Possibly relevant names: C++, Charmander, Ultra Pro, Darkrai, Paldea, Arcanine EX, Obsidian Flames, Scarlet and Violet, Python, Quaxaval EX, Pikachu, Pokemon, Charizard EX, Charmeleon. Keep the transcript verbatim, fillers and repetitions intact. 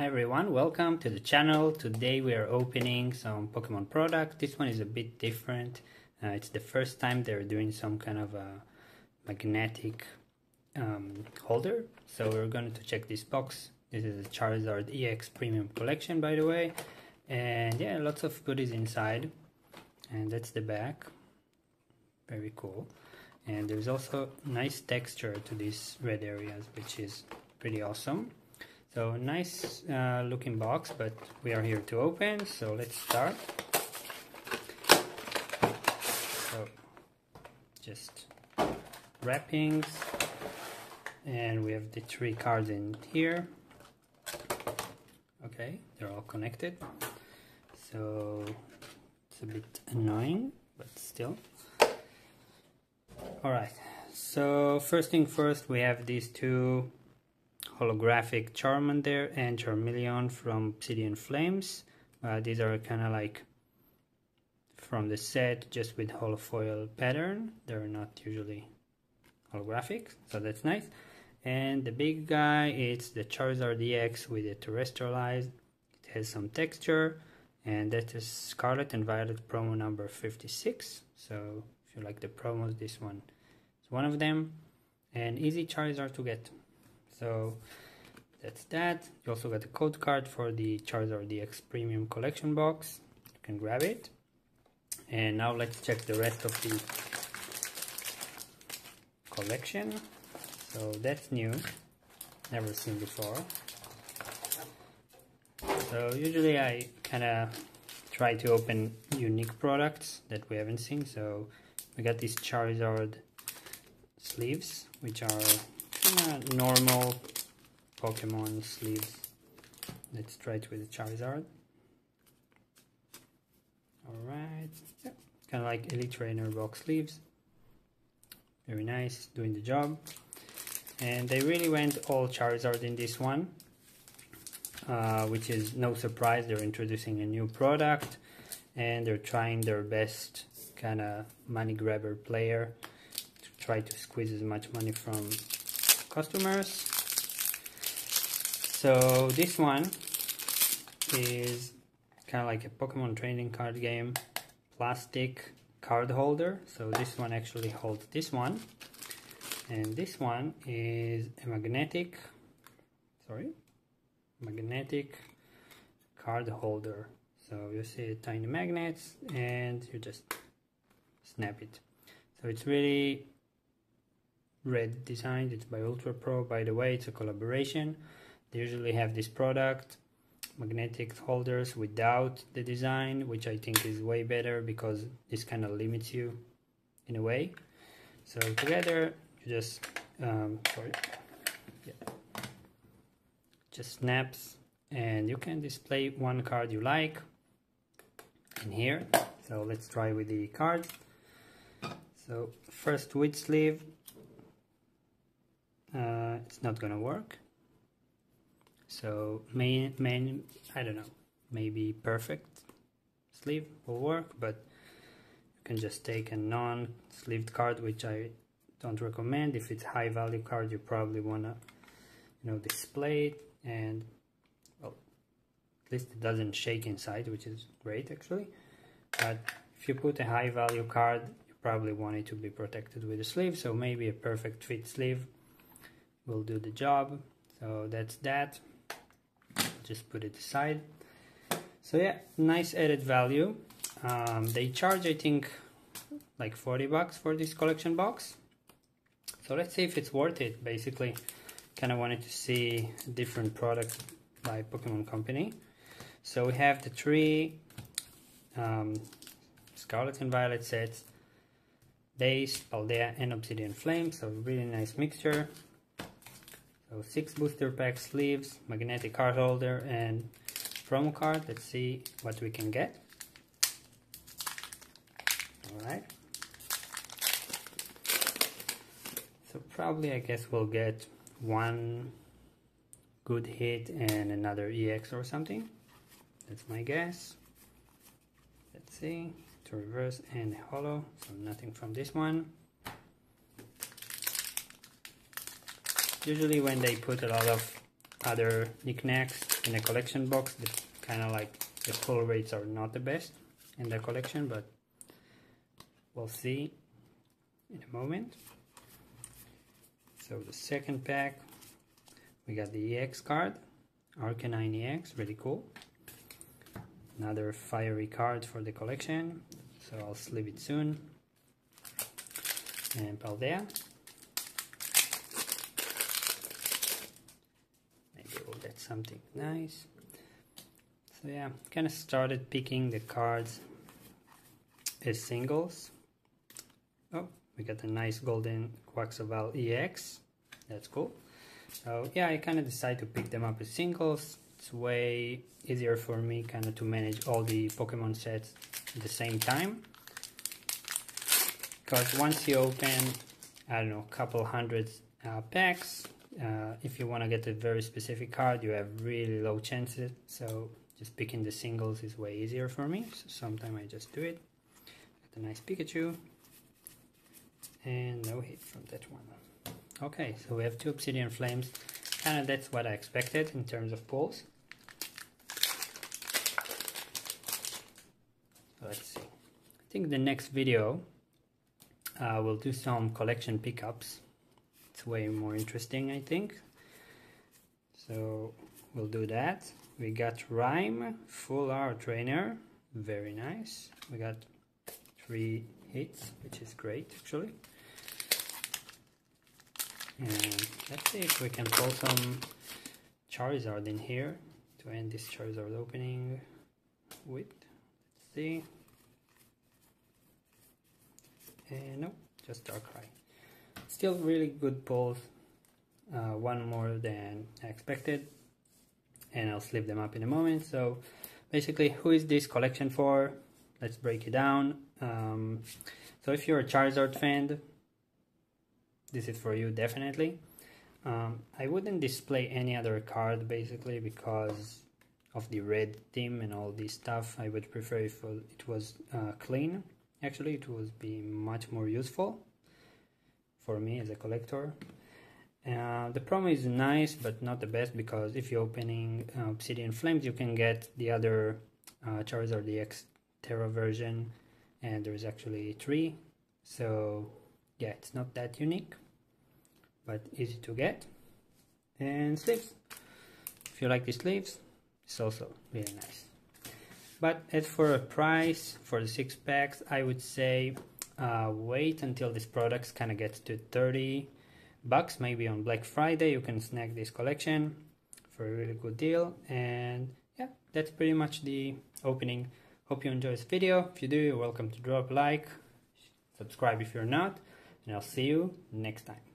Hi everyone, welcome to the channel. Today we are opening some Pokemon products. This one is a bit different. Uh, it's the first time they're doing some kind of a magnetic um, holder. So we're going to check this box. This is a Charizard E X Premium Collection, by the way. And yeah, lots of goodies inside. And that's the back. Very cool. And there's also nice texture to these red areas, which is pretty awesome. So nice uh, looking box, but we are here to open, so let's start. So just wrappings, and we have the three cards in here. Okay, they're all connected, so it's a bit annoying, but still. Alright, so first thing first, we have these two holographic Charmander and Charmeleon from Obsidian Flames. Uh, these are kind of like from the set, just with holofoil pattern. They're not usually holographic, so that's nice. And the big guy, it's the Charizard E X with a terrestrialized. It has some texture, and that is Scarlet and Violet promo number fifty-six. So if you like the promos, this one is one of them. And easy Charizard to get. So that's that. You also got a code card for the Charizard E X Premium Collection box. You can grab it. And now let's check the rest of the collection. So that's new. Never seen before. So usually I kind of try to open unique products that we haven't seen. So we got these Charizard sleeves, which are Uh, normal Pokemon sleeves. Let's try it with the Charizard. Alright, yeah. Kind of like Elite Trainer box sleeves. Very nice, doing the job. And they really went all Charizard in this one, uh, which is no surprise. They're introducing a new product and they're trying their best kind of money grabber player to try to squeeze as much money from customers. So this one is kind of like a Pokemon trading card game plastic card holder. So this one actually holds this one, and this one is a magnetic sorry magnetic card holder. So you see tiny magnets and you just snap it. So it's really red designed. It's by Ultra Pro, by the way. It's a collaboration. They usually have this product magnetic holders without the design, which I think is way better because this kind of limits you in a way. So together you just um, sorry, yeah. just snaps, and you can display one card you like in here. So let's try with the cards. So first with sleeve. Uh, it's not gonna work. So main main I don't know, maybe perfect sleeve will work, but you can just take a non-sleeved card, which I don't recommend. If it's high value card, you probably wanna, you know, display it, and well, at least it doesn't shake inside, which is great actually. But if you put a high value card, you probably want it to be protected with a sleeve. So maybe a perfect fit sleeve will do the job. So that's that. Just put it aside. So yeah, nice added value. Um, they charge, I think, like forty bucks for this collection box. So let's see if it's worth it. Basically, kind of wanted to see a different product by Pokemon Company. So we have the three um, Scarlet and Violet sets: Base, Paldea, and Obsidian Flame. So really nice mixture. So six booster pack sleeves, magnetic card holder, and promo card. Let's see what we can get. Alright. So probably I guess we'll get one good hit and another E X or something. That's my guess. Let's see. To reverse and holo. So nothing from this one. Usually when they put a lot of other knickknacks in the collection box that kind of like the pull rates are not the best in the collection, but we'll see in a moment. So the second pack, we got the E X card, Arcanine E X, really cool. Another fiery card for the collection, so I'll sleeve it soon. And Paldea. Maybe we'll get something nice. So yeah, kind of started picking the cards as singles. Oh, we got a nice golden Quaxaval E X. That's cool. So yeah, I kind of decided to pick them up as singles. It's way easier for me kind of to manage all the Pokemon sets at the same time. Because once you open, I don't know, a couple hundred uh, packs, uh, if you want to get a very specific card, you have really low chances. So just picking the singles is way easier for me. So sometimes I just do it. Got a nice Pikachu. And no hit from that one. Okay, so we have two Obsidian Flames. Kind of that's what I expected in terms of pulls. Let's see. I think the next video uh, we'll do some collection pickups. It's way more interesting, I think. So we'll do that. We got Rhyme, Full Art Trainer. Very nice. We got three hits, which is great actually. And let's see if we can pull some Charizard in here to end this Charizard opening with. Let's see. And no, just Darkrai. Still really good pulls. Uh, one more than I expected. And I'll sleeve them up in a moment. So basically, who is this collection for? Let's break it down. Um, so if you're a Charizard fan, this is for you, definitely. Um, I wouldn't display any other card, basically, because of the red theme and all this stuff. I would prefer if it was uh, clean. Actually, it would be much more useful for me as a collector. Uh, the promo is nice, but not the best, because if you're opening uh, Obsidian Flames, you can get the other uh, Charizard E X Terra version, and there's actually three. So yeah, it's not that unique, but easy to get. And sleeves. If you like the sleeves, it's also really nice. But as for a price for the six packs, I would say uh, wait until this product kind of gets to thirty bucks. Maybe on Black Friday you can snag this collection for a really good deal. And yeah, that's pretty much the opening. Hope you enjoy this video. If you do, you're welcome to drop a like, subscribe if you're not. And I'll see you next time.